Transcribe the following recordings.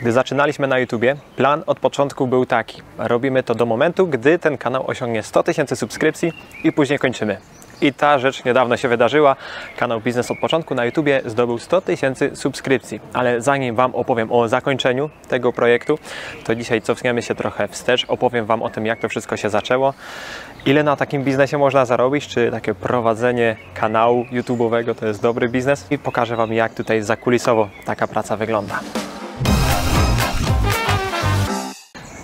Gdy zaczynaliśmy na YouTubie, plan od początku był taki. Robimy to do momentu, gdy ten kanał osiągnie 100 tysięcy subskrypcji i później kończymy. I ta rzecz niedawno się wydarzyła. Kanał Biznes od początku na YouTubie zdobył 100 tysięcy subskrypcji. Ale zanim Wam opowiem o zakończeniu tego projektu, to dzisiaj cofniemy się trochę wstecz. Opowiem Wam o tym, jak to wszystko się zaczęło. Ile na takim biznesie można zarobić? Czy takie prowadzenie kanału YouTube'owego to jest dobry biznes? I pokażę Wam, jak tutaj zakulisowo taka praca wygląda.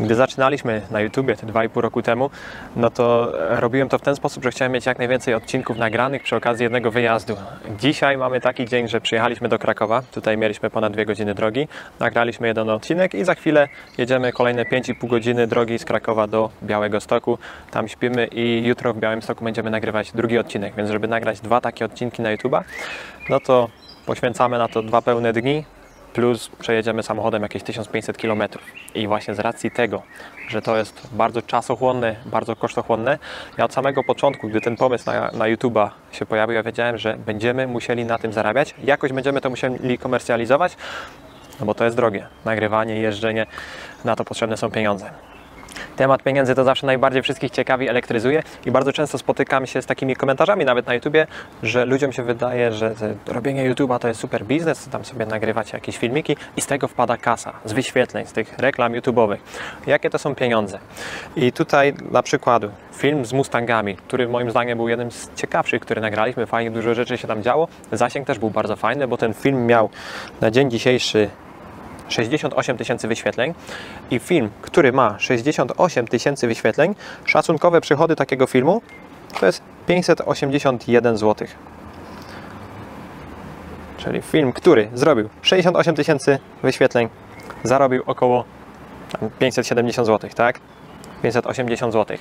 Gdy zaczynaliśmy na YouTubie te 2,5 roku temu, no to robiłem to w ten sposób, że chciałem mieć jak najwięcej odcinków nagranych przy okazji jednego wyjazdu. Dzisiaj mamy taki dzień, że przyjechaliśmy do Krakowa, tutaj mieliśmy ponad 2 godziny drogi, nagraliśmy jeden odcinek i za chwilę jedziemy kolejne 5,5 godziny drogi z Krakowa do Białegostoku, tam śpimy i jutro w Białymstoku będziemy nagrywać drugi odcinek, więc żeby nagrać 2 takie odcinki na YouTube'a, no to poświęcamy na to 2 pełne dni, plus przejedziemy samochodem jakieś 1500 km. I właśnie z racji tego, że to jest bardzo czasochłonne, bardzo kosztochłonne, ja od samego początku, gdy ten pomysł na YouTube'a się pojawił, ja wiedziałem, że będziemy musieli na tym zarabiać, jakoś będziemy to musieli komercjalizować, no bo to jest drogie. Nagrywanie, jeżdżenie, na to potrzebne są pieniądze. Temat pieniędzy to zawsze najbardziej wszystkich ciekawi, elektryzuje i bardzo często spotykam się z takimi komentarzami nawet na YouTubie, że ludziom się wydaje, że robienie YouTube'a to jest super biznes, tam sobie nagrywacie jakieś filmiki i z tego wpada kasa, z wyświetleń, z tych reklam YouTube'owych. Jakie to są pieniądze? I tutaj dla przykładu film z Mustangami, który moim zdaniem był jednym z ciekawszych, który nagraliśmy, fajnie dużo rzeczy się tam działo, zasięg też był bardzo fajny, bo ten film miał na dzień dzisiejszy 68 tysięcy wyświetleń i film, który ma 68 tysięcy wyświetleń, szacunkowe przychody takiego filmu to jest 581 zł. Czyli film, który zrobił 68 tysięcy wyświetleń, zarobił około 570 zł, tak? 580 zł.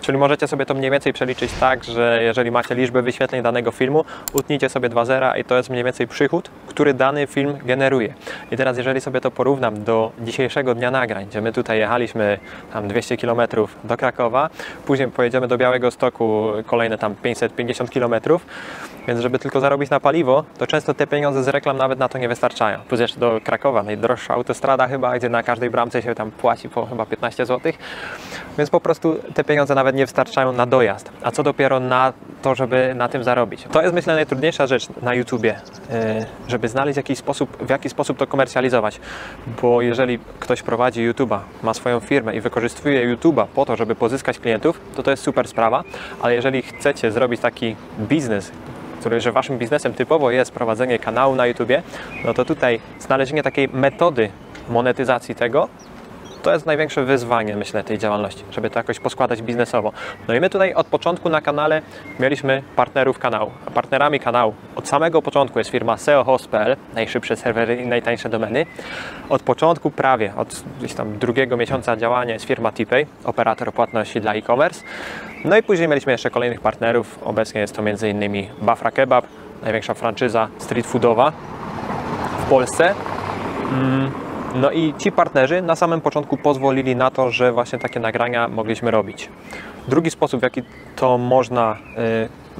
Czyli możecie sobie to mniej więcej przeliczyć tak, że jeżeli macie liczbę wyświetleń danego filmu, utnijcie sobie 2 zera i to jest mniej więcej przychód, który dany film generuje. I teraz jeżeli sobie to porównam do dzisiejszego dnia nagrań, gdzie my tutaj jechaliśmy tam 200 km do Krakowa, później pojedziemy do Białegostoku kolejne tam 550 km, więc żeby tylko zarobić na paliwo, to często te pieniądze z reklam nawet na to nie wystarczają. Plus jeszcze do Krakowa, najdroższa autostrada chyba, gdzie na każdej bramce się tam płaci po chyba 15 zł. Więc po prostu te pieniądze nawet nie wystarczają na dojazd, a co dopiero na to, żeby na tym zarobić. To jest myślę najtrudniejsza rzecz na YouTubie, żeby znaleźć jakiś sposób, w jaki sposób to komercjalizować, bo jeżeli ktoś prowadzi YouTube'a, ma swoją firmę i wykorzystuje YouTube'a po to, żeby pozyskać klientów, to jest super sprawa, ale jeżeli chcecie zrobić taki biznes, że waszym biznesem typowo jest prowadzenie kanału na YouTubie, no to tutaj znalezienie takiej metody monetyzacji tego, to jest największe wyzwanie, myślę, tej działalności, żeby to jakoś poskładać biznesowo. No i my tutaj od początku na kanale mieliśmy partnerów kanału. A partnerami kanału od samego początku jest firma SeoHost.pl, najszybsze serwery i najtańsze domeny. Od początku prawie, od gdzieś tam drugiego miesiąca działania jest firma Tpay, operator płatności dla e-commerce. No i później mieliśmy jeszcze kolejnych partnerów. Obecnie jest to m.in. Bafra Kebab, największa franczyza street foodowa w Polsce. No i ci partnerzy na samym początku pozwolili na to, że właśnie takie nagrania mogliśmy robić. Drugi sposób, w jaki to można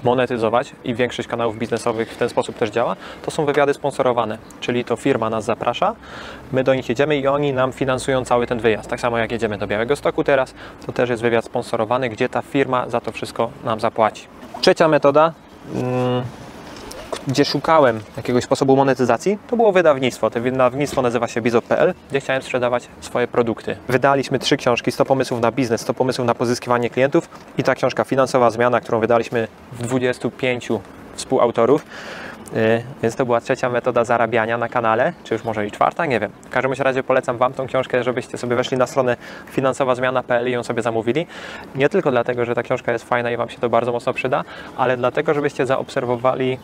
monetyzować i większość kanałów biznesowych w ten sposób też działa, to są wywiady sponsorowane, czyli to firma nas zaprasza, my do nich jedziemy i oni nam finansują cały ten wyjazd. Tak samo jak jedziemy do Białegostoku teraz, to też jest wywiad sponsorowany, gdzie ta firma za to wszystko nam zapłaci. Trzecia metoda, gdzie szukałem jakiegoś sposobu monetyzacji, to było wydawnictwo. To wydawnictwo nazywa się bizop.pl, gdzie chciałem sprzedawać swoje produkty. Wydaliśmy 3 książki, 100 pomysłów na biznes, 100 pomysłów na pozyskiwanie klientów i ta książka Finansowa Zmiana, którą wydaliśmy w 25 współautorów. Więc to była trzecia metoda zarabiania na kanale, czy już może i czwarta, nie wiem. W każdym razie polecam Wam tą książkę, żebyście sobie weszli na stronę finansowazmiana.pl i ją sobie zamówili. Nie tylko dlatego, że ta książka jest fajna i Wam się to bardzo mocno przyda, ale dlatego, żebyście zaobserwowali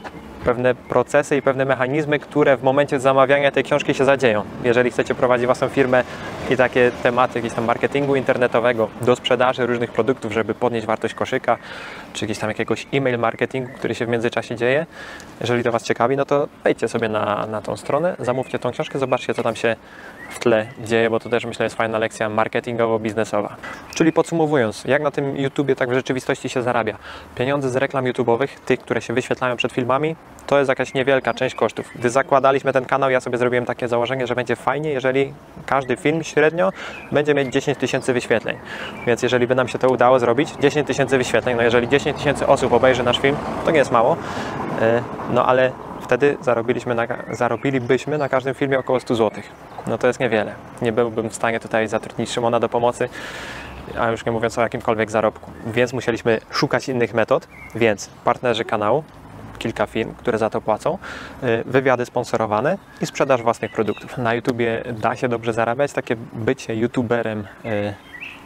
pewne procesy i pewne mechanizmy, które w momencie zamawiania tej książki się zadzieją. Jeżeli chcecie prowadzić własną firmę i takie tematy jakichś tam marketingu internetowego do sprzedaży różnych produktów, żeby podnieść wartość koszyka, czy jakiś tam jakiegoś e-mail marketingu, który się w międzyczasie dzieje, jeżeli to Was ciekawi, no to wejdźcie sobie na tą stronę, zamówcie tą książkę, zobaczcie, co tam się w tle dzieje, bo to też myślę jest fajna lekcja marketingowo-biznesowa. Czyli podsumowując, jak na tym YouTubie, tak w rzeczywistości się zarabia. Pieniądze z reklam YouTube'owych, tych, które się wyświetlają przed filmami, to jest jakaś niewielka część kosztów. Gdy zakładaliśmy ten kanał, ja sobie zrobiłem takie założenie, że będzie fajnie, jeżeli każdy film średnio będzie mieć 10 tysięcy wyświetleń. Więc jeżeli by nam się to udało zrobić, 10 tysięcy wyświetleń, no jeżeli 10 tysięcy osób obejrzy nasz film, to nie jest mało, no ale wtedy zarobilibyśmy na każdym filmie około 100 zł. No to jest niewiele. Nie byłbym w stanie tutaj zatrudnić Szymona do pomocy, a już nie mówiąc o jakimkolwiek zarobku. Więc musieliśmy szukać innych metod, więc partnerzy kanału, kilka firm, które za to płacą, wywiady sponsorowane i sprzedaż własnych produktów. Na YouTubie da się dobrze zarabiać, takie bycie YouTuberem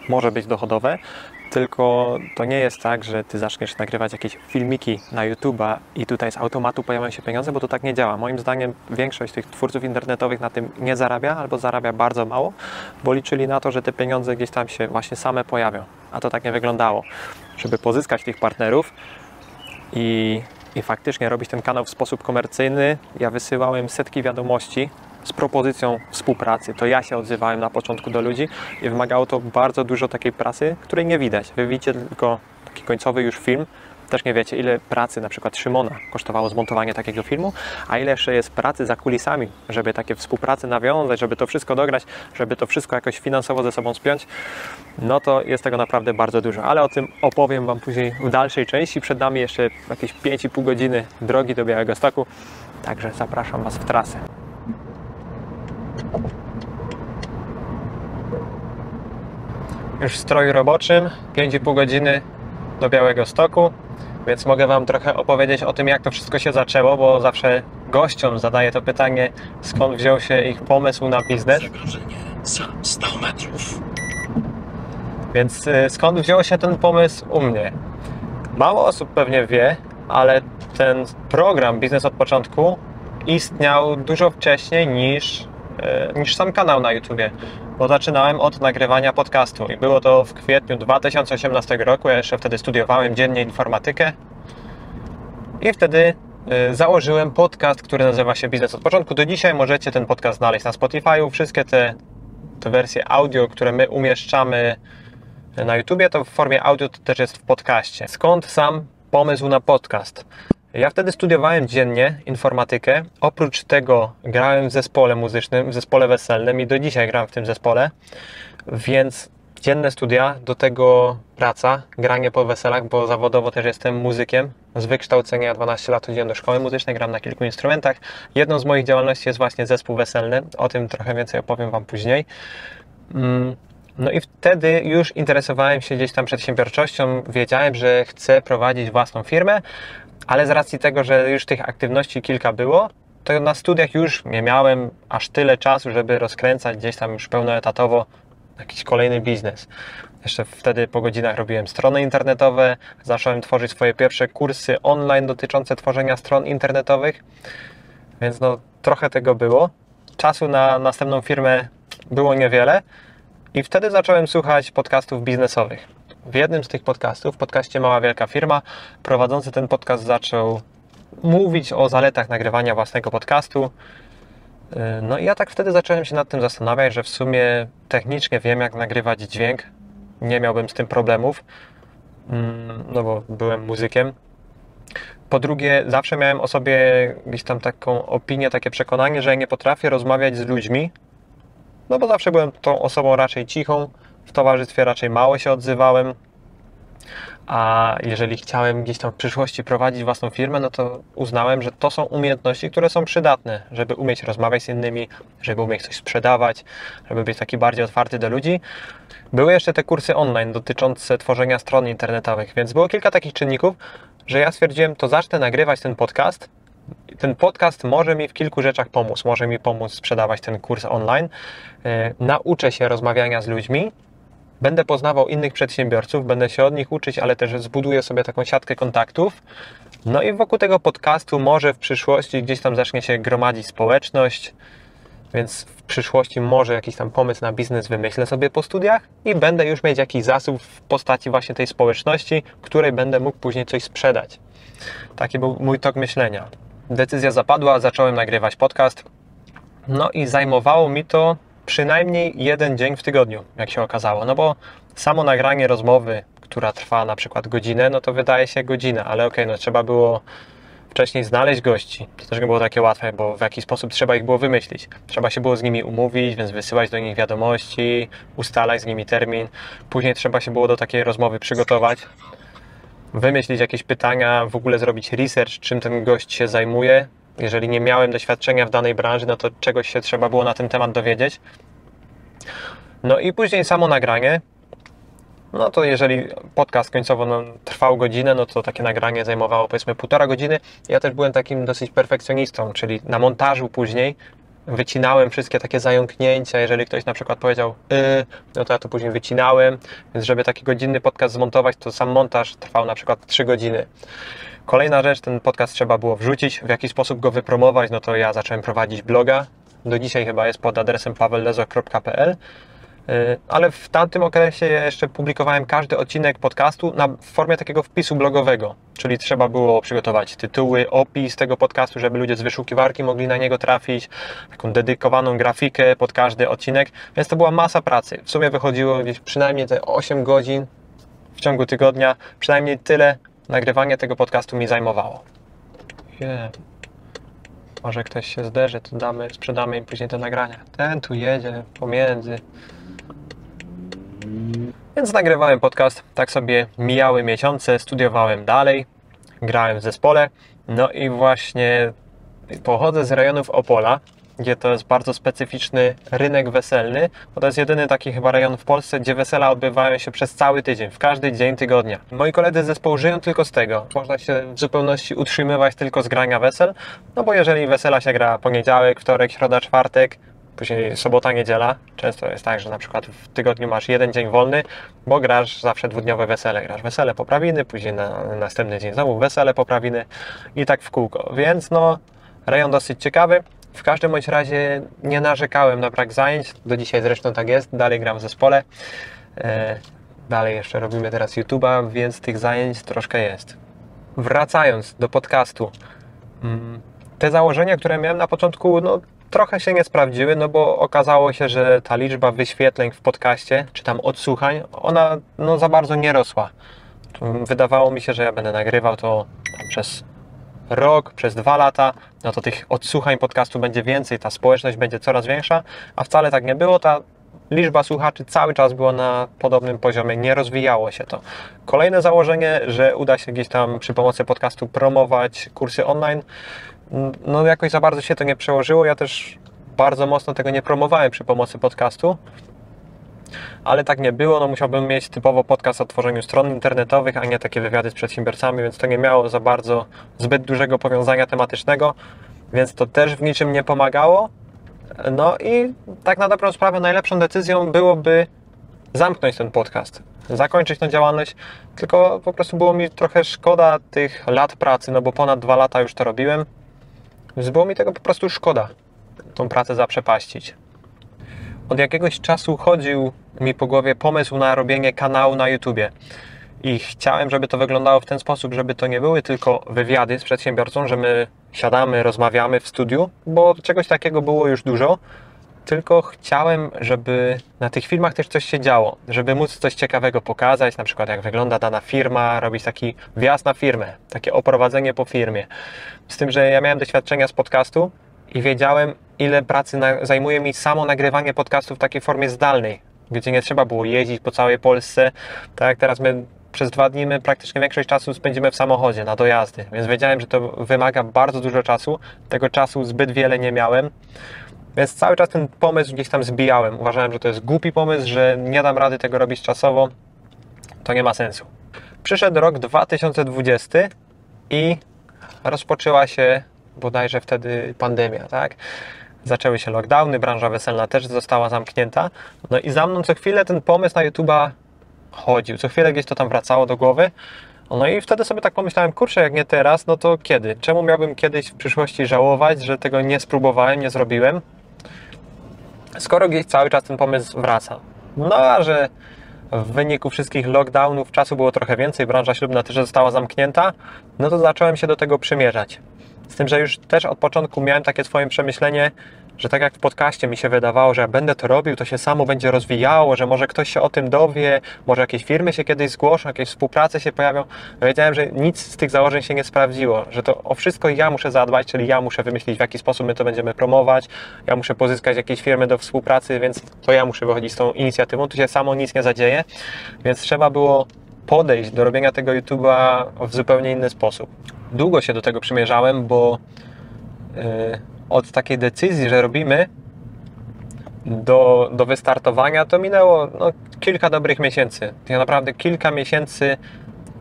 może być dochodowe, tylko to nie jest tak, że Ty zaczniesz nagrywać jakieś filmiki na YouTube'a i tutaj z automatu pojawiają się pieniądze, bo to tak nie działa. Moim zdaniem większość tych twórców internetowych na tym nie zarabia albo zarabia bardzo mało, bo liczyli na to, że te pieniądze gdzieś tam się właśnie same pojawią, a to tak nie wyglądało. Żeby pozyskać tych partnerów i faktycznie robić ten kanał w sposób komercyjny, ja wysyłałem setki wiadomości z propozycją współpracy. To ja się odzywałem na początku do ludzi i wymagało to bardzo dużo takiej pracy, której nie widać. Wy widzicie tylko taki końcowy już film. Też nie wiecie, ile pracy na przykład Szymona kosztowało zmontowanie takiego filmu, a ile jeszcze jest pracy za kulisami, żeby takie współpracy nawiązać, żeby to wszystko dograć, żeby to wszystko jakoś finansowo ze sobą spiąć. No to jest tego naprawdę bardzo dużo, ale o tym opowiem Wam później w dalszej części. Przed nami jeszcze jakieś 5,5 godziny drogi do Białegostoku, także zapraszam Was w trasę. Już w stroju roboczym, 5,5 godziny do Białegostoku, więc mogę Wam trochę opowiedzieć o tym, jak to wszystko się zaczęło, bo zawsze gościom zadaję to pytanie, skąd wziął się ich pomysł na biznes. Zagrożenie za 100 metrów. Więc skąd wziął się ten pomysł u mnie? Mało osób pewnie wie, ale ten program Biznes od początku istniał dużo wcześniej niż sam kanał na YouTubie, bo zaczynałem od nagrywania podcastu i było to w kwietniu 2018 roku, ja jeszcze wtedy studiowałem dziennie informatykę i wtedy założyłem podcast, który nazywa się Biznes od początku. Do dzisiaj możecie ten podcast znaleźć na Spotify. Wszystkie te wersje audio, które my umieszczamy na YouTubie, to w formie audio to też jest w podcaście. Skąd sam pomysł na podcast? Ja wtedy studiowałem dziennie informatykę, oprócz tego grałem w zespole muzycznym, w zespole weselnym i do dzisiaj gram w tym zespole, więc dzienne studia, do tego praca, granie po weselach, bo zawodowo też jestem muzykiem. Z wykształcenia 12 lat chodziłem do szkoły muzycznej, gram na kilku instrumentach. Jedną z moich działalności jest właśnie zespół weselny, o tym trochę więcej opowiem Wam później. No i wtedy już interesowałem się gdzieś tam przedsiębiorczością, wiedziałem, że chcę prowadzić własną firmę, ale z racji tego, że już tych aktywności kilka było, to na studiach już nie miałem aż tyle czasu, żeby rozkręcać gdzieś tam już pełnoetatowo jakiś kolejny biznes. Jeszcze wtedy po godzinach robiłem strony internetowe, zacząłem tworzyć swoje pierwsze kursy online dotyczące tworzenia stron internetowych, więc no trochę tego było. Czasu na następną firmę było niewiele i wtedy zacząłem słuchać podcastów biznesowych. W jednym z tych podcastów, w podcaście Mała Wielka Firma, prowadzący ten podcast zaczął mówić o zaletach nagrywania własnego podcastu. No i ja tak wtedy zacząłem się nad tym zastanawiać, że w sumie technicznie wiem, jak nagrywać dźwięk. Nie miałbym z tym problemów, no bo byłem muzykiem. Po drugie, zawsze miałem o sobie gdzieś tam taką opinię, takie przekonanie, że ja nie potrafię rozmawiać z ludźmi, no bo zawsze byłem tą osobą raczej cichą. W towarzystwie raczej mało się odzywałem, a jeżeli chciałem gdzieś tam w przyszłości prowadzić własną firmę, no to uznałem, że to są umiejętności, które są przydatne, żeby umieć rozmawiać z innymi, żeby umieć coś sprzedawać, żeby być taki bardziej otwarty do ludzi. Były jeszcze te kursy online dotyczące tworzenia stron internetowych, więc było kilka takich czynników, że ja stwierdziłem, to zacznę nagrywać ten podcast. Ten podcast może mi w kilku rzeczach pomóc. Może mi pomóc sprzedawać ten kurs online, nauczę się rozmawiania z ludźmi, będę poznawał innych przedsiębiorców, będę się od nich uczyć, ale też zbuduję sobie taką siatkę kontaktów. No i wokół tego podcastu może w przyszłości gdzieś tam zacznie się gromadzić społeczność, więc w przyszłości może jakiś tam pomysł na biznes wymyślę sobie po studiach i będę już mieć jakiś zasób w postaci właśnie tej społeczności, której będę mógł później coś sprzedać. Taki był mój tok myślenia. Decyzja zapadła, zacząłem nagrywać podcast. No i zajmowało mi to przynajmniej jeden dzień w tygodniu, jak się okazało. No bo samo nagranie rozmowy, która trwa na przykład godzinę, no to wydaje się godzina, ale okej, no trzeba było wcześniej znaleźć gości. To też nie było takie łatwe, bo w jakiś sposób trzeba ich było wymyślić. Trzeba się było z nimi umówić, więc wysyłać do nich wiadomości, ustalać z nimi termin. Później trzeba się było do takiej rozmowy przygotować, wymyślić jakieś pytania, w ogóle zrobić research, czym ten gość się zajmuje. Jeżeli nie miałem doświadczenia w danej branży, no to czegoś się trzeba było na ten temat dowiedzieć. No i później samo nagranie. No to jeżeli podcast końcowo trwał godzinę, no to takie nagranie zajmowało powiedzmy 1,5 godziny. Ja też byłem takim dosyć perfekcjonistą, czyli na montażu później wycinałem wszystkie takie zająknięcia. Jeżeli ktoś na przykład powiedział no to ja to później wycinałem. Więc żeby taki godzinny podcast zmontować, to sam montaż trwał na przykład 3 godziny. Kolejna rzecz, ten podcast trzeba było wrzucić, w jaki sposób go wypromować, no to ja zacząłem prowadzić bloga. Do dzisiaj chyba jest pod adresem pawellezoch.pl. Ale w tamtym okresie ja jeszcze publikowałem każdy odcinek podcastu w formie takiego wpisu blogowego, czyli trzeba było przygotować tytuły, opis tego podcastu, żeby ludzie z wyszukiwarki mogli na niego trafić, taką dedykowaną grafikę pod każdy odcinek, więc to była masa pracy. W sumie wychodziło gdzieś przynajmniej te 8 godzin w ciągu tygodnia, przynajmniej tyle nagrywanie tego podcastu mi zajmowało. Może ktoś się zderzy, to damy, sprzedamy im później te nagrania. Ten tu jedzie pomiędzy. Więc nagrywałem podcast, tak sobie mijały miesiące, studiowałem dalej, grałem w zespole. No i właśnie pochodzę z rejonów Opola, gdzie to jest bardzo specyficzny rynek weselny, bo to jest jedyny taki chyba rejon w Polsce, gdzie wesela odbywają się przez cały tydzień, w każdy dzień tygodnia. Moi koledzy z zespołu żyją tylko z tego. Można się w zupełności utrzymywać tylko z grania wesel, no bo jeżeli wesela się gra poniedziałek, wtorek, środa, czwartek, później sobota, niedziela. Często jest tak, że na przykład w tygodniu masz jeden dzień wolny, bo grasz zawsze dwudniowe wesele. Grasz wesele, poprawiny, później na następny dzień znowu wesele, poprawiny i tak w kółko. Więc no, rejon dosyć ciekawy. W każdym bądź razie nie narzekałem na brak zajęć. Do dzisiaj zresztą tak jest. Dalej gram w zespole. Dalej jeszcze robimy teraz YouTube'a, więc tych zajęć troszkę jest. Wracając do podcastu. Te założenia, które miałem na początku, no trochę się nie sprawdziły, no bo okazało się, że ta liczba wyświetleń w podcaście, czy tam odsłuchań, ona no za bardzo nie rosła. Wydawało mi się, że ja będę nagrywał to przez rok, przez 2 lata, no to tych odsłuchań podcastu będzie więcej, ta społeczność będzie coraz większa, a wcale tak nie było. Ta liczba słuchaczy cały czas była na podobnym poziomie, nie rozwijało się to. Kolejne założenie, że uda się gdzieś tam przy pomocy podcastu promować kursy online. No jakoś za bardzo się to nie przełożyło, ja też bardzo mocno tego nie promowałem przy pomocy podcastu, ale tak nie było, no musiałbym mieć typowo podcast o tworzeniu stron internetowych, a nie takie wywiady z przedsiębiorcami, więc to nie miało za bardzo zbyt dużego powiązania tematycznego, więc to też w niczym nie pomagało. No i tak na dobrą sprawę najlepszą decyzją byłoby zamknąć ten podcast, zakończyć tę działalność, tylko po prostu było mi trochę szkoda tych lat pracy, no bo ponad 2 lata już to robiłem. Więc było mi tego po prostu szkoda, tą pracę zaprzepaścić. Od jakiegoś czasu chodził mi po głowie pomysł na robienie kanału na YouTubie. I chciałem, żeby to wyglądało w ten sposób, żeby to nie były tylko wywiady z przedsiębiorcą, że my siadamy, rozmawiamy w studiu, bo czegoś takiego było już dużo. Tylko chciałem, żeby na tych filmach też coś się działo, żeby móc coś ciekawego pokazać, na przykład jak wygląda dana firma, robić taki wjazd na firmę, takie oprowadzenie po firmie. Z tym, że ja miałem doświadczenia z podcastu i wiedziałem, ile pracy zajmuje mi samo nagrywanie podcastu w takiej formie zdalnej, gdzie nie trzeba było jeździć po całej Polsce. Tak jak teraz my przez 2 dni praktycznie większość czasu spędzimy w samochodzie na dojazdy, więc wiedziałem, że to wymaga bardzo dużo czasu, tego czasu zbyt wiele nie miałem. Więc cały czas ten pomysł gdzieś tam zbijałem. Uważałem, że to jest głupi pomysł, że nie dam rady tego robić czasowo. To nie ma sensu. Przyszedł rok 2020 i rozpoczęła się bodajże wtedy pandemia, tak? Zaczęły się lockdowny, branża weselna też została zamknięta. No i za mną co chwilę ten pomysł na YouTube'a chodził. Co chwilę gdzieś to tam wracało do głowy. No i wtedy sobie tak pomyślałem, kurczę, jak nie teraz, no to kiedy? Czemu miałbym kiedyś w przyszłości żałować, że tego nie spróbowałem, nie zrobiłem? Skoro gdzieś cały czas ten pomysł wraca. No a że w wyniku wszystkich lockdownów czasu było trochę więcej, branża ślubna też została zamknięta, no to zacząłem się do tego przymierzać. Z tym, że już też od początku miałem takie swoje przemyślenie, że tak jak w podcaście mi się wydawało, że jak będę to robił, to się samo będzie rozwijało, że może ktoś się o tym dowie, może jakieś firmy się kiedyś zgłoszą, jakieś współprace się pojawią. Wiedziałem, że nic z tych założeń się nie sprawdziło, że to o wszystko ja muszę zadbać, czyli ja muszę wymyślić, w jaki sposób my to będziemy promować, ja muszę pozyskać jakieś firmy do współpracy, więc to ja muszę wychodzić z tą inicjatywą, tu się samo nic nie zadzieje, więc trzeba było podejść do robienia tego YouTube'a w zupełnie inny sposób. Długo się do tego przymierzałem, bo od takiej decyzji, że robimy, do wystartowania to minęło kilka dobrych miesięcy. Ja naprawdę kilka miesięcy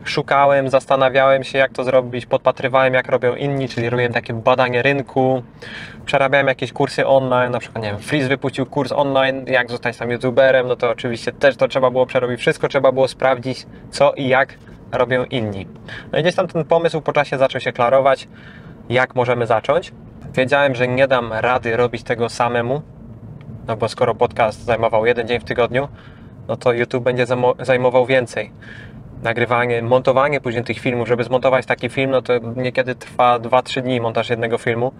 szukałem, zastanawiałem się, jak to zrobić, podpatrywałem, jak robią inni, czyli robiłem takie badanie rynku, przerabiałem jakieś kursy online, na przykład, nie wiem, Fris wypuścił kurs online, jak zostać tam youtuberem, no to oczywiście też to trzeba było przerobić, wszystko trzeba było sprawdzić, co i jak robią inni. No i gdzieś tam ten pomysł po czasie zaczął się klarować, jak możemy zacząć. Wiedziałem, że nie dam rady robić tego samemu, no bo skoro podcast zajmował jeden dzień w tygodniu, no to YouTube będzie zajmował więcej. Nagrywanie, montowanie później tych filmów, żeby zmontować taki film, no to niekiedy trwa 2-3 dni montaż jednego filmu,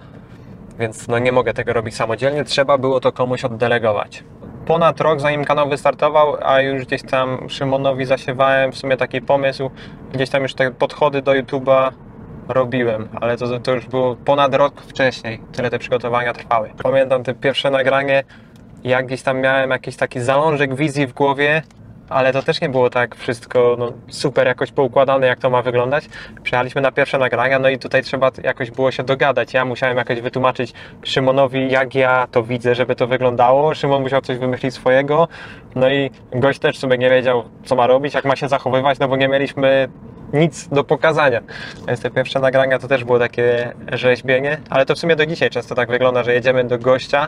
więc no nie mogę tego robić samodzielnie, trzeba było to komuś oddelegować. Ponad rok, zanim kanał wystartował, a już gdzieś tam Szymonowi zasiewałem w sumie taki pomysł, gdzieś tam już te podchody do YouTube'a robiłem, ale to już było ponad rok wcześniej, tyle te przygotowania trwały. Pamiętam te pierwsze nagranie, jak gdzieś tam miałem jakiś taki zalążek wizji w głowie, ale to też nie było tak wszystko super jakoś poukładane, jak to ma wyglądać. Przyjechaliśmy na pierwsze nagrania, no i tutaj trzeba jakoś było się dogadać. Ja musiałem jakoś wytłumaczyć Szymonowi, jak ja to widzę, żeby to wyglądało. Szymon musiał coś wymyślić swojego. No i gość też sobie nie wiedział, co ma robić, jak ma się zachowywać, no bo nie mieliśmy nic do pokazania. Więc te pierwsze nagrania to też było takie rzeźbienie, ale to w sumie do dzisiaj często tak wygląda, że jedziemy do gościa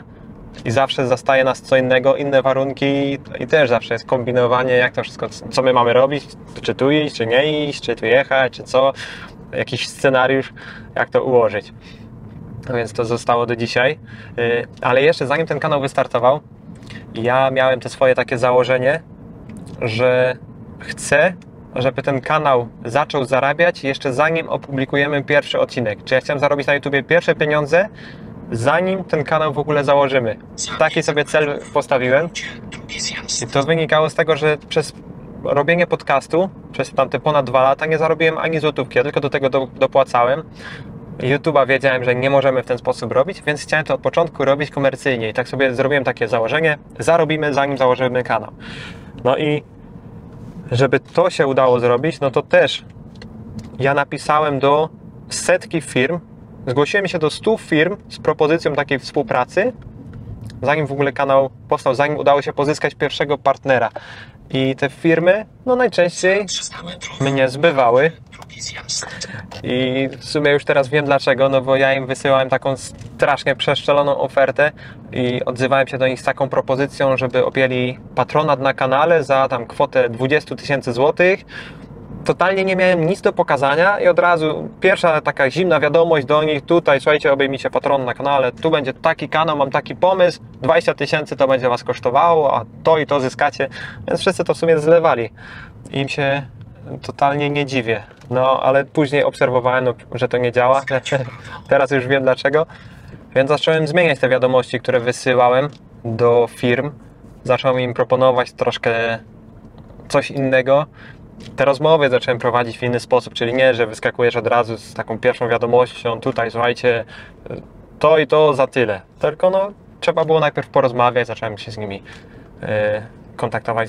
i zawsze zastaje nas co innego, inne warunki i też zawsze jest kombinowanie, jak to wszystko, co my mamy robić, czy tu iść, czy nie iść, czy tu jechać, czy co, jakiś scenariusz, jak to ułożyć. Więc to zostało do dzisiaj. Ale jeszcze zanim ten kanał wystartował, ja miałem te swoje takie założenie, że chcę, żeby ten kanał zaczął zarabiać jeszcze zanim opublikujemy pierwszy odcinek. Czyli ja chciałem zarobić na YouTubie pierwsze pieniądze, zanim ten kanał w ogóle założymy. Taki sobie cel postawiłem i to wynikało z tego, że przez robienie podcastu, przez tamte ponad 2 lata nie zarobiłem ani złotówki, ja tylko do tego dopłacałem. YouTube'a wiedziałem, że nie możemy w ten sposób robić, więc chciałem to od początku robić komercyjnie i tak sobie zrobiłem takie założenie, zarobimy zanim założymy kanał. No i żeby to się udało zrobić, no to też ja napisałem do setki firm, zgłosiłem się do 100 firm z propozycją takiej współpracy, zanim w ogóle kanał powstał, zanim udało się pozyskać pierwszego partnera. I te firmy najczęściej mnie zbywały i w sumie już teraz wiem dlaczego, no bo ja im wysyłałem taką strasznie przeszczeloną ofertę i odzywałem się do nich z taką propozycją, żeby objęli patronat na kanale za tam kwotę 20 000 złotych. Totalnie nie miałem nic do pokazania i od razu pierwsza taka zimna wiadomość do nich, tutaj słuchajcie, obejmijcie patron na kanale, tu będzie taki kanał, mam taki pomysł, 20 000 to będzie was kosztowało, a to i to zyskacie, więc wszyscy to w sumie zlewali. Im się totalnie nie dziwię, ale później obserwowałem, że to nie działa, teraz już wiem dlaczego, więc zacząłem zmieniać te wiadomości, które wysyłałem do firm, zacząłem im proponować troszkę coś innego. Te rozmowy zacząłem prowadzić w inny sposób, czyli nie, że wyskakujesz od razu z taką pierwszą wiadomością, tutaj słuchajcie, to i to za tyle, tylko trzeba było najpierw porozmawiać, zacząłem się z nimi kontaktować,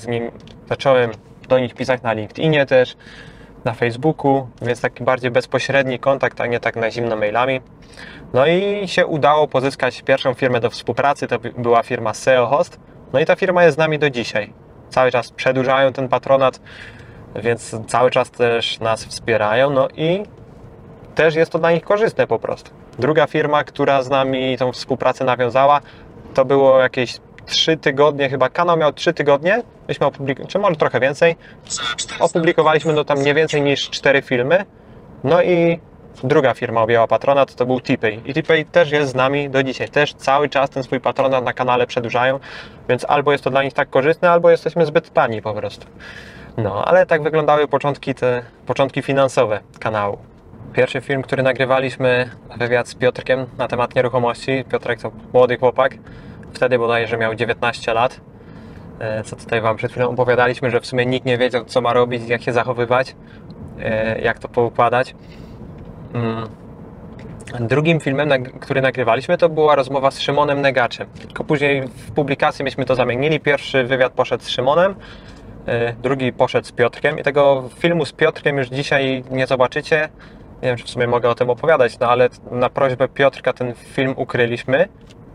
zacząłem do nich pisać na LinkedInie też, na Facebooku, więc taki bardziej bezpośredni kontakt, a nie tak na zimno mailami. No i się udało pozyskać pierwszą firmę do współpracy, to była firma SeoHost, no i ta firma jest z nami do dzisiaj, cały czas przedłużają ten patronat, więc cały czas też nas wspierają, no i też jest to dla nich korzystne po prostu. Druga firma, która z nami tą współpracę nawiązała, to było jakieś 3 tygodnie chyba, kanał miał 3 tygodnie, myśmy opublikowali, czy może trochę więcej, opublikowaliśmy tam nie więcej niż 4 filmy, no i druga firma objęła patronat, to był Tpay i Tpay też jest z nami do dzisiaj, też cały czas ten swój patronat na kanale przedłużają, więc albo jest to dla nich tak korzystne, albo jesteśmy zbyt tani po prostu. Ale tak wyglądały początki finansowe kanału. Pierwszy film, który nagrywaliśmy, wywiad z Piotrkiem na temat nieruchomości. Piotrek to młody chłopak, wtedy bodajże miał 19 lat. Co tutaj Wam przed chwilą opowiadaliśmy, że w sumie nikt nie wiedział, co ma robić, jak się zachowywać, jak to poukładać. Drugim filmem, który nagrywaliśmy, to była rozmowa z Szymonem Negaczem. Tylko później w publikacji myśmy to zamienili. Pierwszy wywiad poszedł z Szymonem, drugi poszedł z Piotrkiem i tego filmu z Piotrkiem już dzisiaj nie zobaczycie. Nie wiem, czy w sumie mogę o tym opowiadać, no ale na prośbę Piotrka ten film ukryliśmy.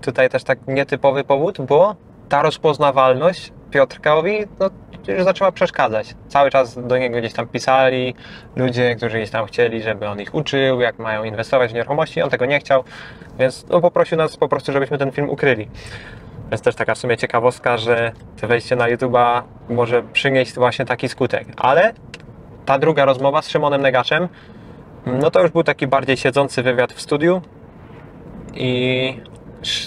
Tutaj też tak nietypowy powód, bo ta rozpoznawalność Piotrkowi no, już zaczęła przeszkadzać. Cały czas do niego gdzieś tam pisali ludzie, którzy gdzieś tam chcieli, żeby on ich uczył, jak mają inwestować w nieruchomości. On tego nie chciał, więc no, poprosił nas po prostu, żebyśmy ten film ukryli. Jest też taka w sumie ciekawostka, że to wejście na YouTube'a może przynieść właśnie taki skutek. Ale ta druga rozmowa z Szymonem Negaczem, no to już był taki bardziej siedzący wywiad w studiu i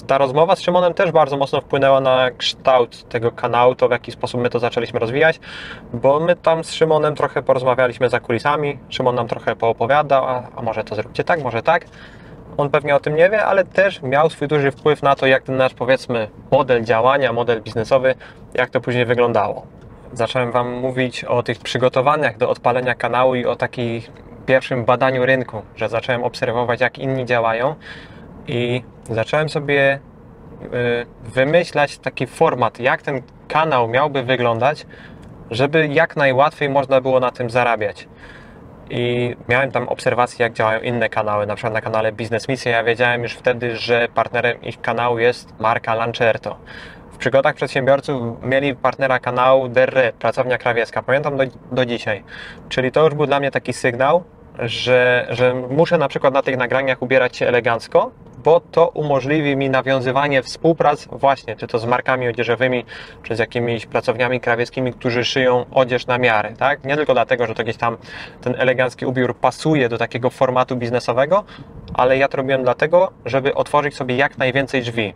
ta rozmowa z Szymonem też bardzo mocno wpłynęła na kształt tego kanału, to w jaki sposób my to zaczęliśmy rozwijać, bo my tam z Szymonem trochę porozmawialiśmy za kulisami, Szymon nam trochę poopowiadał, a może to zróbcie tak, może tak. On pewnie o tym nie wie, ale też miał swój duży wpływ na to, jak ten nasz, powiedzmy, model działania, model biznesowy, jak to później wyglądało. Zacząłem Wam mówić o tych przygotowaniach do odpalenia kanału i o takich pierwszym badaniu rynku, że zacząłem obserwować, jak inni działają i zacząłem sobie wymyślać taki format, jak ten kanał miałby wyglądać, żeby jak najłatwiej można było na tym zarabiać. I miałem tam obserwacje, jak działają inne kanały, na przykład na kanale Biznes Misje. Ja wiedziałem już wtedy, że partnerem ich kanału jest Marka Lancerto. W Przygodach Przedsiębiorców mieli partnera kanału De Re, Pracownia Krawiecka. Pamiętam do dzisiaj. Czyli to już był dla mnie taki sygnał, że muszę na przykład na tych nagraniach ubierać się elegancko, bo to umożliwi mi nawiązywanie współprac właśnie, czy to z markami odzieżowymi, czy z jakimiś pracowniami krawieckimi, którzy szyją odzież na miarę, tak? Nie tylko dlatego, że to gdzieś tam ten elegancki ubiór pasuje do takiego formatu biznesowego, ale ja to robiłem dlatego, żeby otworzyć sobie jak najwięcej drzwi.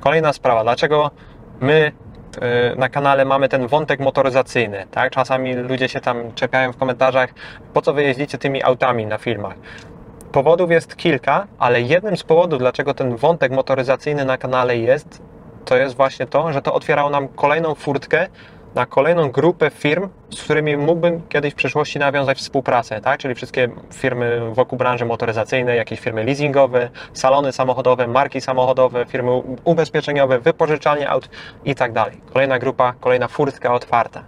Kolejna sprawa, dlaczego my na kanale mamy ten wątek motoryzacyjny, tak? Czasami ludzie się tam czepiają w komentarzach, po co wy jeździcie tymi autami na filmach. Powodów jest kilka, ale jednym z powodów, dlaczego ten wątek motoryzacyjny na kanale jest, to jest właśnie to, że to otwierało nam kolejną furtkę na kolejną grupę firm, z którymi mógłbym kiedyś w przyszłości nawiązać współpracę, tak? Czyli wszystkie firmy wokół branży motoryzacyjnej, jakieś firmy leasingowe, salony samochodowe, marki samochodowe, firmy ubezpieczeniowe, wypożyczalnie aut i tak dalej. Kolejna grupa, kolejna furtka otwarta.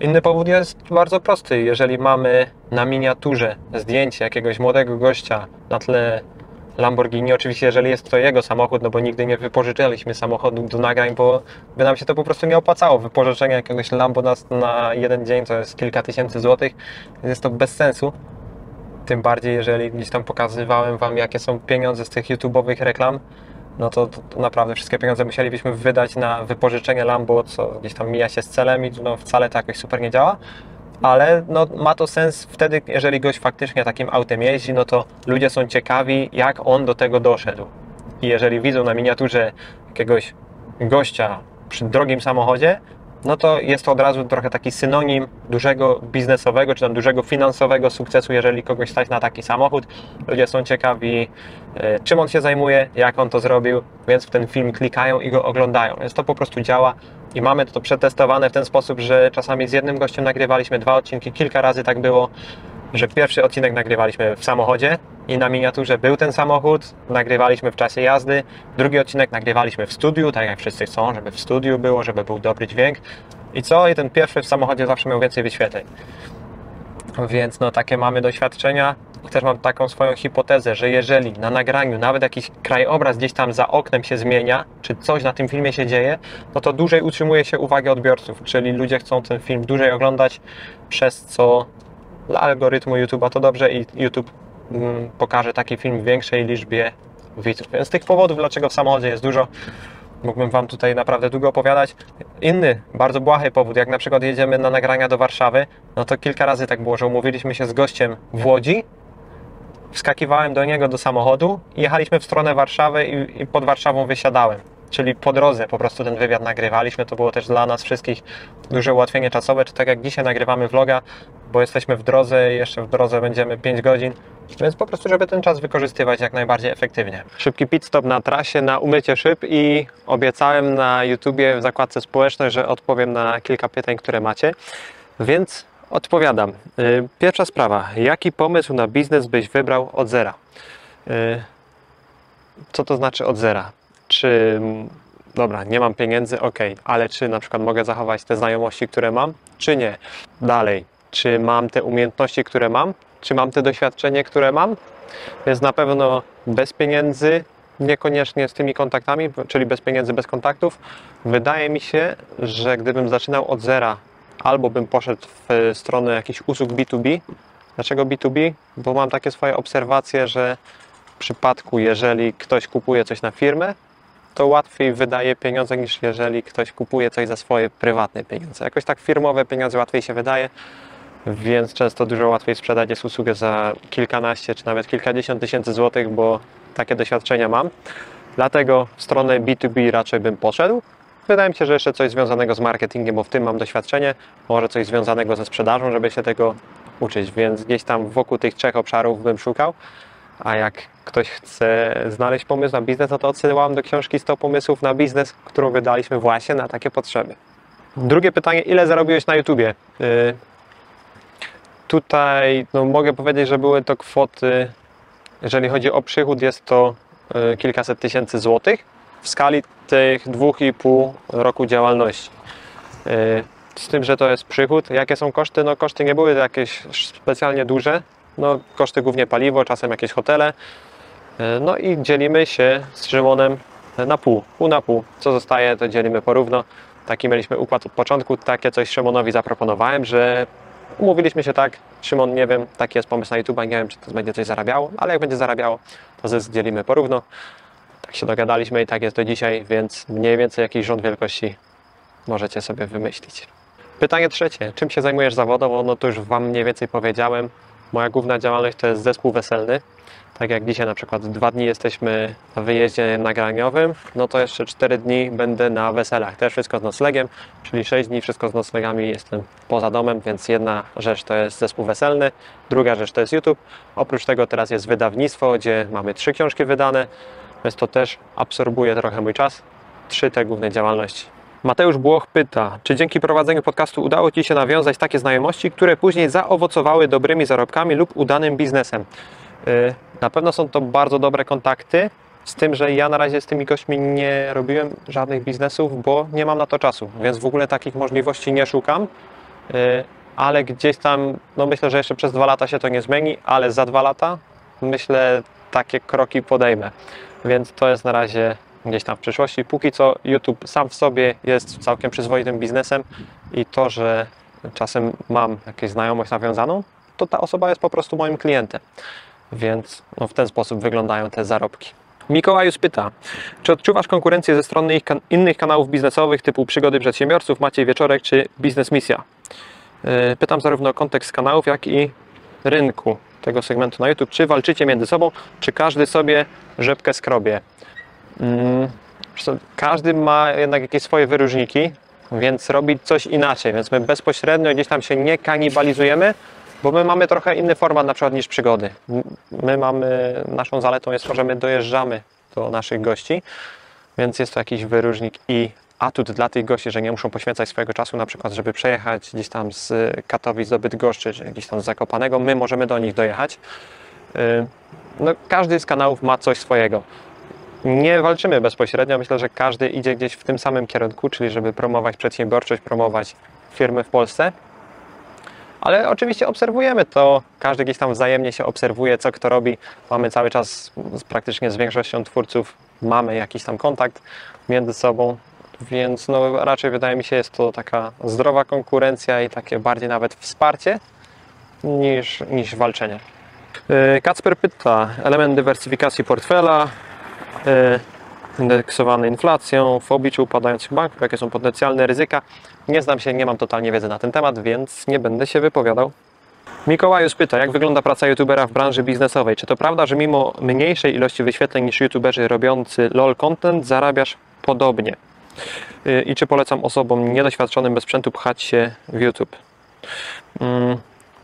Inny powód jest bardzo prosty. Jeżeli mamy na miniaturze zdjęcie jakiegoś młodego gościa na tle Lamborghini, oczywiście jeżeli jest to jego samochód, no bo nigdy nie wypożyczaliśmy samochodu do nagrań, bo by nam się to po prostu nie opłacało. Wypożyczenie jakiegoś Lambo na jeden dzień to jest kilka tysięcy złotych, jest to bez sensu. Tym bardziej, jeżeli gdzieś tam pokazywałem Wam, jakie są pieniądze z tych YouTube'owych reklam, no to naprawdę wszystkie pieniądze musielibyśmy wydać na wypożyczenie Lambo, co gdzieś tam mija się z celem i no wcale to jakoś super nie działa. Ale no, ma to sens wtedy, jeżeli gość faktycznie takim autem jeździ, no to ludzie są ciekawi, jak on do tego doszedł. I jeżeli widzą na miniaturze jakiegoś gościa przy drogim samochodzie, no to jest to od razu trochę taki synonim dużego biznesowego, czy tam dużego finansowego sukcesu, jeżeli kogoś stać na taki samochód. Ludzie są ciekawi, czym on się zajmuje, jak on to zrobił, więc w ten film klikają i go oglądają. Więc to po prostu działa i mamy to przetestowane w ten sposób, że czasami z jednym gościem nagrywaliśmy dwa odcinki, kilka razy tak było, że pierwszy odcinek nagrywaliśmy w samochodzie i na miniaturze był ten samochód, nagrywaliśmy w czasie jazdy, drugi odcinek nagrywaliśmy w studiu, tak jak wszyscy chcą, żeby w studiu było, żeby był dobry dźwięk i co? I ten pierwszy w samochodzie zawsze miał więcej wyświetleń. Więc no takie mamy doświadczenia i też mam taką swoją hipotezę, że jeżeli na nagraniu nawet jakiś krajobraz gdzieś tam za oknem się zmienia, czy coś na tym filmie się dzieje, no to dłużej utrzymuje się uwagę odbiorców, czyli ludzie chcą ten film dłużej oglądać, przez co dla algorytmu YouTube'a to dobrze i YouTube pokaże taki film w większej liczbie widzów. Więc tych powodów, dlaczego w samochodzie jest dużo, mógłbym Wam tutaj naprawdę długo opowiadać. Inny, bardzo błahy powód, jak na przykład jedziemy na nagrania do Warszawy, no to kilka razy tak było, że umówiliśmy się z gościem w Łodzi, wskakiwałem do niego do samochodu, jechaliśmy w stronę Warszawy i pod Warszawą wysiadałem. Czyli po drodze po prostu ten wywiad nagrywaliśmy, to było też dla nas wszystkich duże ułatwienie czasowe, czy tak jak dzisiaj nagrywamy vloga, bo jesteśmy w drodze, jeszcze w drodze będziemy 5 godzin, Więc po prostu, żeby ten czas wykorzystywać jak najbardziej efektywnie. Szybki pit stop na trasie, na umycie szyb i obiecałem na YouTubie w zakładce społecznej, że odpowiem na kilka pytań, które macie. Więc odpowiadam. Pierwsza sprawa. Jaki pomysł na biznes byś wybrał od zera? Co to znaczy od zera? Czy... Dobra, nie mam pieniędzy, ok, ale czy na przykład mogę zachować te znajomości, które mam, czy nie? Dalej, czy mam te umiejętności, które mam? Czy mam te doświadczenie, które mam? Więc na pewno bez pieniędzy, niekoniecznie z tymi kontaktami, czyli bez pieniędzy, bez kontaktów. Wydaje mi się, że gdybym zaczynał od zera, albo bym poszedł w stronę jakichś usług B2B. Dlaczego B2B? Bo mam takie swoje obserwacje, że w przypadku, jeżeli ktoś kupuje coś na firmę, to łatwiej wydaje pieniądze, niż jeżeli ktoś kupuje coś za swoje prywatne pieniądze. Jakoś tak firmowe pieniądze łatwiej się wydaje, więc często dużo łatwiej sprzedać jest usługę za kilkanaście czy nawet kilkadziesiąt tysięcy złotych, bo takie doświadczenia mam. Dlatego w stronę B2B raczej bym poszedł. Wydaje mi się, że jeszcze coś związanego z marketingiem, bo w tym mam doświadczenie, może coś związanego ze sprzedażą, żeby się tego uczyć, więc gdzieś tam wokół tych trzech obszarów bym szukał. A jak ktoś chce znaleźć pomysł na biznes, no to odsyłam do książki 100 pomysłów na biznes, którą wydaliśmy właśnie na takie potrzeby. Drugie pytanie, ile zarobiłeś na YouTubie? Tutaj no, mogę powiedzieć, że były to kwoty, jeżeli chodzi o przychód, jest to kilkaset tysięcy złotych w skali tych 2,5 roku działalności. Z tym, że to jest przychód. Jakie są koszty? No koszty nie były jakieś specjalnie duże. No, koszty głównie paliwo, czasem jakieś hotele. No i dzielimy się z Szymonem na pół na pół. Co zostaje, to dzielimy porówno. Taki mieliśmy układ od początku. Takie coś Szymonowi zaproponowałem, że umówiliśmy się tak. Szymon, nie wiem, taki jest pomysł na YouTube, nie wiem, czy to będzie coś zarabiało, ale jak będzie zarabiało, to zysk dzielimy porówno. Tak się dogadaliśmy i tak jest do dzisiaj, więc mniej więcej jakiś rząd wielkości możecie sobie wymyślić. Pytanie trzecie. Czym się zajmujesz zawodowo? No to już Wam mniej więcej powiedziałem. Moja główna działalność to jest zespół weselny. Tak jak dzisiaj na przykład 2 dni jesteśmy na wyjeździe nagraniowym, no to jeszcze 4 dni będę na weselach. Też wszystko z noclegiem, czyli 6 dni wszystko z noclegami jestem poza domem, więc jedna rzecz to jest zespół weselny, druga rzecz to jest YouTube. Oprócz tego teraz jest wydawnictwo, gdzie mamy 3 książki wydane, więc to też absorbuje trochę mój czas. 3 te główne działalności. Mateusz Błoch pyta, czy dzięki prowadzeniu podcastu udało Ci się nawiązać takie znajomości, które później zaowocowały dobrymi zarobkami lub udanym biznesem? Na pewno są to bardzo dobre kontakty, z tym, że ja na razie z tymi gośćmi nie robiłem żadnych biznesów, bo nie mam na to czasu, więc w ogóle takich możliwości nie szukam, ale gdzieś tam, no myślę, że jeszcze przez 2 lata się to nie zmieni, ale za 2 lata myślę, takie kroki podejmę, więc to jest na razie... gdzieś tam w przyszłości. Póki co YouTube sam w sobie jest całkiem przyzwoitym biznesem i to, że czasem mam jakąś znajomość nawiązaną, to ta osoba jest po prostu moim klientem. Więc no, w ten sposób wyglądają te zarobki. Mikołajus pyta, czy odczuwasz konkurencję ze strony innych kanałów biznesowych typu Przygody Przedsiębiorców, Maciej Wieczorek czy Biznes Misja? Pytam zarówno o kontekst kanałów, jak i rynku tego segmentu na YouTube. Czy walczycie między sobą, czy każdy sobie rzepkę skrobie? Każdy ma jednak jakieś swoje wyróżniki, więc robi coś inaczej, więc my bezpośrednio gdzieś tam się nie kanibalizujemy, bo my mamy trochę inny format na przykład niż Przygody. Naszą zaletą jest to, że my dojeżdżamy do naszych gości, więc jest to jakiś wyróżnik i atut dla tych gości, że nie muszą poświęcać swojego czasu na przykład, żeby przejechać gdzieś tam z Katowic do Bydgoszczy, czy gdzieś tam z Zakopanego, my możemy do nich dojechać. No, każdy z kanałów ma coś swojego. Nie walczymy bezpośrednio, myślę, że każdy idzie gdzieś w tym samym kierunku, czyli żeby promować przedsiębiorczość, promować firmy w Polsce. Ale oczywiście obserwujemy to, każdy gdzieś tam wzajemnie się obserwuje, co kto robi. Mamy cały czas praktycznie z większością twórców, mamy jakiś tam kontakt między sobą, więc no, raczej wydaje mi się, jest to taka zdrowa konkurencja i takie bardziej nawet wsparcie niż walczenie. Kacper pyta, element dywersyfikacji portfela, indeksowany inflacją, w obliczu upadających banków, jakie są potencjalne ryzyka. Nie znam się, nie mam totalnie wiedzy na ten temat, więc nie będę się wypowiadał. Mikołajus pyta, jak wygląda praca youtubera w branży biznesowej? Czy to prawda, że mimo mniejszej ilości wyświetleń niż youtuberzy robiący LOL content zarabiasz podobnie? I czy polecam osobom niedoświadczonym bez sprzętu pchać się w YouTube?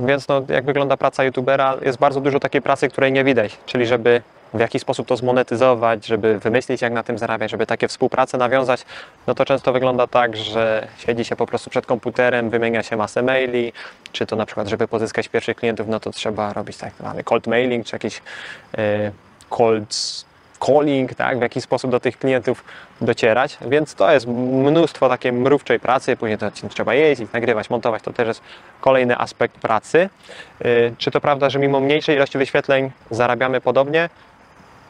Więc no, jak wygląda praca youtubera, jest bardzo dużo takiej pracy, której nie widać, czyli żeby w jakiś sposób to zmonetyzować, żeby wymyślić, jak na tym zarabiać, żeby takie współprace nawiązać, no to często wygląda tak, że siedzi się po prostu przed komputerem, wymienia się masę maili, czy to na przykład, żeby pozyskać pierwszych klientów, no to trzeba robić tak zwany cold mailing, czy jakiś cold calling, tak, w jakiś sposób do tych klientów docierać, więc to jest mnóstwo takiej mrówczej pracy, później to trzeba jeździć, nagrywać, montować, to też jest kolejny aspekt pracy. Czy to prawda, że mimo mniejszej ilości wyświetleń zarabiamy podobnie?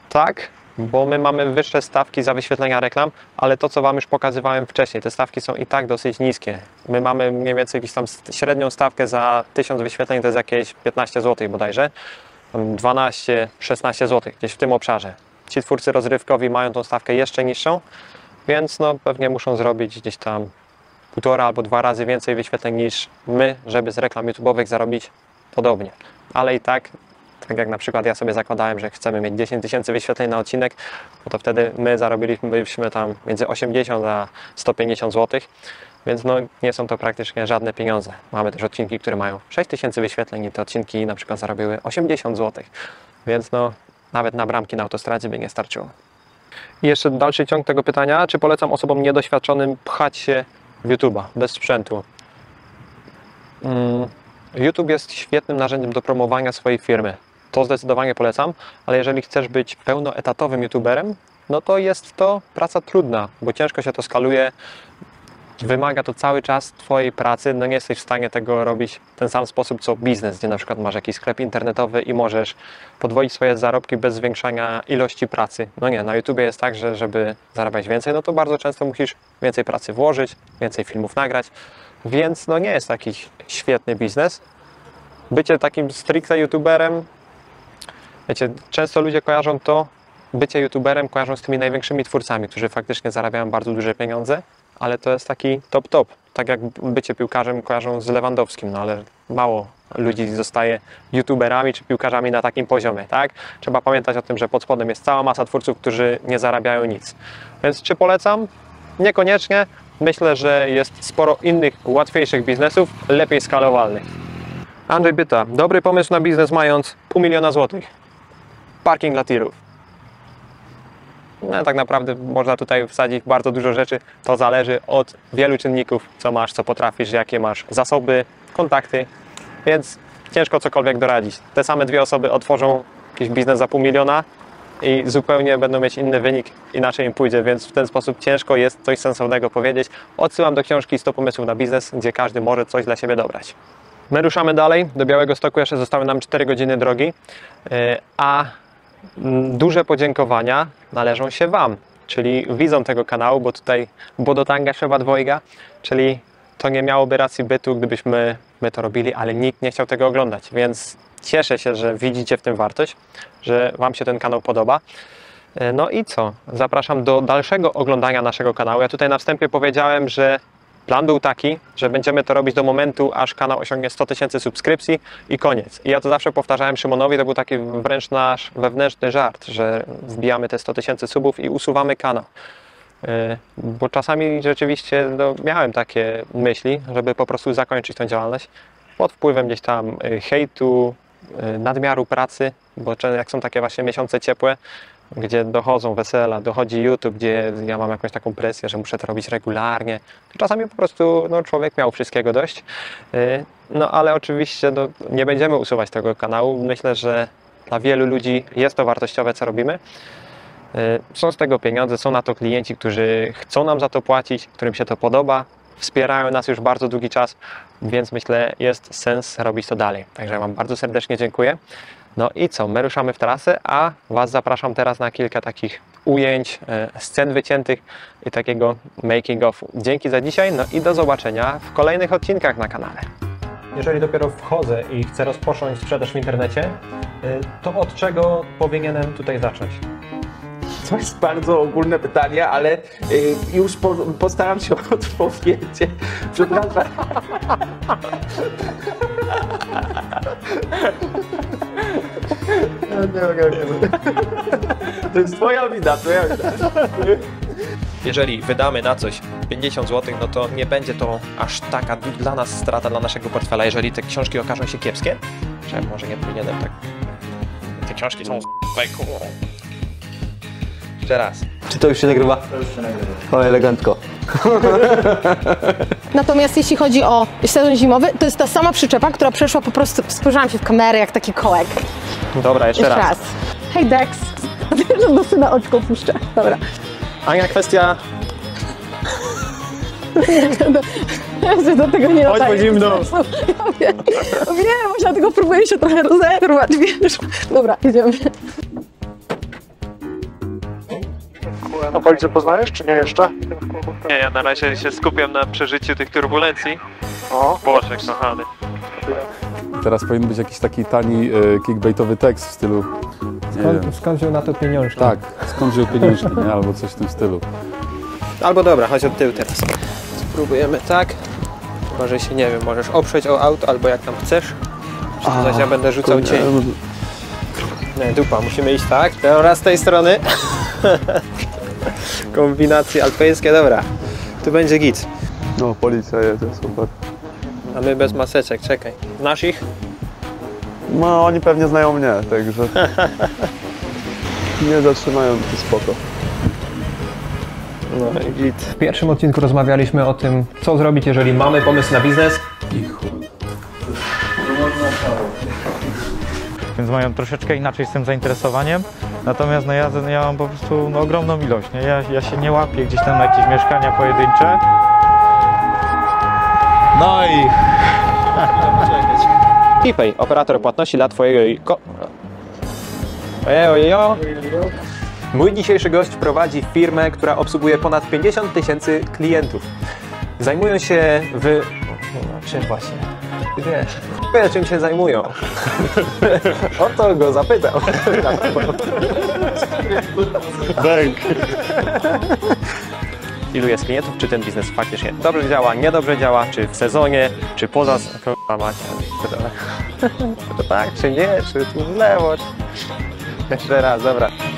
Tak, bo my mamy wyższe stawki za wyświetlenia reklam, ale to, co Wam już pokazywałem wcześniej, te stawki są i tak dosyć niskie. My mamy mniej więcej jakąś tam średnią stawkę za 1000 wyświetleń, to jest jakieś 15 zł bodajże, 12-16 zł, gdzieś w tym obszarze. Ci twórcy rozrywkowi mają tą stawkę jeszcze niższą, więc no pewnie muszą zrobić gdzieś tam 1,5 albo 2 razy więcej wyświetleń niż my, żeby z reklam YouTube'owych zarobić podobnie. Ale i tak, tak jak na przykład ja sobie zakładałem, że chcemy mieć 10 tysięcy wyświetleń na odcinek, no to wtedy my zarobiliśmy tam między 80 a 150 zł, więc no nie są to praktycznie żadne pieniądze. Mamy też odcinki, które mają 6 tysięcy wyświetleń i te odcinki na przykład zarobiły 80 zł, więc no nawet na bramki na autostradzie by nie starczyło. I jeszcze dalszy ciąg tego pytania, czy polecam osobom niedoświadczonym pchać się w YouTube'a bez sprzętu? YouTube jest świetnym narzędziem do promowania swojej firmy. To zdecydowanie polecam, ale jeżeli chcesz być pełnoetatowym YouTuberem, no to jest to praca trudna, bo ciężko się to skaluje, wymaga to cały czas Twojej pracy, no nie jesteś w stanie tego robić w ten sam sposób co biznes, gdzie na przykład masz jakiś sklep internetowy i możesz podwoić swoje zarobki bez zwiększania ilości pracy. No nie, na YouTubie jest tak, że żeby zarabiać więcej, no to bardzo często musisz więcej pracy włożyć, więcej filmów nagrać, więc no nie jest taki świetny biznes. Bycie takim stricte YouTuberem, wiecie, często ludzie kojarzą to, bycie YouTuberem kojarzą z tymi największymi twórcami, którzy faktycznie zarabiają bardzo duże pieniądze, ale to jest taki top. Tak jak bycie piłkarzem kojarzą z Lewandowskim, no ale mało ludzi zostaje youtuberami czy piłkarzami na takim poziomie, tak? Trzeba pamiętać o tym, że pod spodem jest cała masa twórców, którzy nie zarabiają nic. Więc czy polecam? Niekoniecznie. Myślę, że jest sporo innych, łatwiejszych biznesów, lepiej skalowalnych. Andrzej pyta, dobry pomysł na biznes mając 500 000 złotych? Parking dla tirów. No, tak naprawdę można tutaj wsadzić bardzo dużo rzeczy, to zależy od wielu czynników, co masz, co potrafisz, jakie masz zasoby, kontakty, więc ciężko cokolwiek doradzić. Te same dwie osoby otworzą jakiś biznes za 500 000 i zupełnie będą mieć inny wynik, inaczej im pójdzie, więc w ten sposób ciężko jest coś sensownego powiedzieć. Odsyłam do książki 100 pomysłów na biznes, gdzie każdy może coś dla siebie dobrać. My ruszamy dalej, do Białegostoku jeszcze zostały nam 4 godziny drogi, a duże podziękowania należą się Wam, czyli widzom tego kanału, bo tutaj bodotanga trzeba dwojga, czyli to nie miałoby racji bytu, gdybyśmy my to robili, ale nikt nie chciał tego oglądać, więc cieszę się, że widzicie w tym wartość, że Wam się ten kanał podoba. No i co? Zapraszam do dalszego oglądania naszego kanału. Ja tutaj na wstępie powiedziałem, że plan był taki, że będziemy to robić do momentu, aż kanał osiągnie 100 tysięcy subskrypcji i koniec. I ja to zawsze powtarzałem Szymonowi, to był taki wręcz nasz wewnętrzny żart, że wbijamy te 100 tysięcy subów i usuwamy kanał. Bo czasami rzeczywiście no, miałem takie myśli, żeby po prostu zakończyć tę działalność pod wpływem gdzieś tam hejtu, nadmiaru pracy, bo jak są takie właśnie miesiące ciepłe, gdzie dochodzą wesela, dochodzi YouTube, gdzie ja mam jakąś taką presję, że muszę to robić regularnie. Czasami po prostu no, człowiek miał wszystkiego dość. No ale oczywiście no, nie będziemy usuwać tego kanału. Myślę, że dla wielu ludzi jest to wartościowe, co robimy. Są z tego pieniądze, są na to klienci, którzy chcą nam za to płacić, którym się to podoba. Wspierają nas już bardzo długi czas, więc myślę, jest sens robić to dalej. Także Wam bardzo serdecznie dziękuję. No i co? My ruszamy w trasę, a Was zapraszam teraz na kilka takich ujęć, scen wyciętych i takiego making of. Dzięki za dzisiaj, no i do zobaczenia w kolejnych odcinkach na kanale. Jeżeli dopiero wchodzę i chcę rozpocząć sprzedaż w internecie, to od czego powinienem tutaj zacząć? To jest bardzo ogólne pytanie, ale już postaram się odpowiedzieć. Przepraszam. Nie, to jest twoja wina. jeżeli wydamy na coś 50 zł, no to nie będzie to aż taka dla nas strata, dla naszego portfela, jeżeli te książki okażą się kiepskie. Czemu może nie powinienem tak... Te książki są Jeszcze raz. Czy to już się nagrywa? To już się nagrywa. O, elegancko. Natomiast jeśli chodzi o sezon zimowy, to jest ta sama przyczepa, która przeszła po prostu... Spojrzałam się w kamerę jak taki kołek. Dobra, jeszcze raz. Hej Dex. Do syna oczko puszczę. Dobra. Ania, kwestia... do tego nie nadaje. Chodź po zimno. Ja wiem, ja tego próbuję się trochę rozerwać, wiesz. Dobra, idziemy. A Policję poznajesz, czy nie jeszcze? Nie, ja na razie się skupiam na przeżyciu tych turbulencji. O, Boże, kochany. Teraz powinien być jakiś taki tani, clickbaitowy tekst w stylu... Skąd wziął na to pieniążki? Tak, skąd wziął pieniążki, nie? Albo coś w tym stylu. Albo dobra, chodź od tyłu teraz. Spróbujemy tak. Może się, nie wiem, możesz oprzeć o auto, albo jak tam chcesz. Zaś ja będę rzucał cień. Nie, dupa, musimy iść tak. Teraz z tej strony. Kombinacje alpejskie, dobra. Tu będzie git. No, policja jest, super. A my bez maseczek, czekaj. Znasz ich? No, oni pewnie znają mnie, także... nie zatrzymają, to spoko. No, git. W pierwszym odcinku rozmawialiśmy o tym, co zrobić, jeżeli mamy pomysł na biznes. I chuj. Więc mają troszeczkę inaczej z tym zainteresowaniem. Natomiast no ja mam po prostu no, ogromną ilość. Nie? Ja się nie łapię gdzieś tam na jakieś mieszkania pojedyncze. No i... Tpay, operator płatności dla twojego... Mój dzisiejszy gość prowadzi firmę, która obsługuje ponad 50 000 klientów. Zajmują się w... Czym właśnie? Wiesz, czym się zajmują. O to go zapytał. Bank. Ilu jest klientów? Czy ten biznes faktycznie dobrze działa, niedobrze działa? Czy w sezonie? Czy poza... Czy to tak, czy nie? Czy tu w lewo? Jeszcze raz, dobra.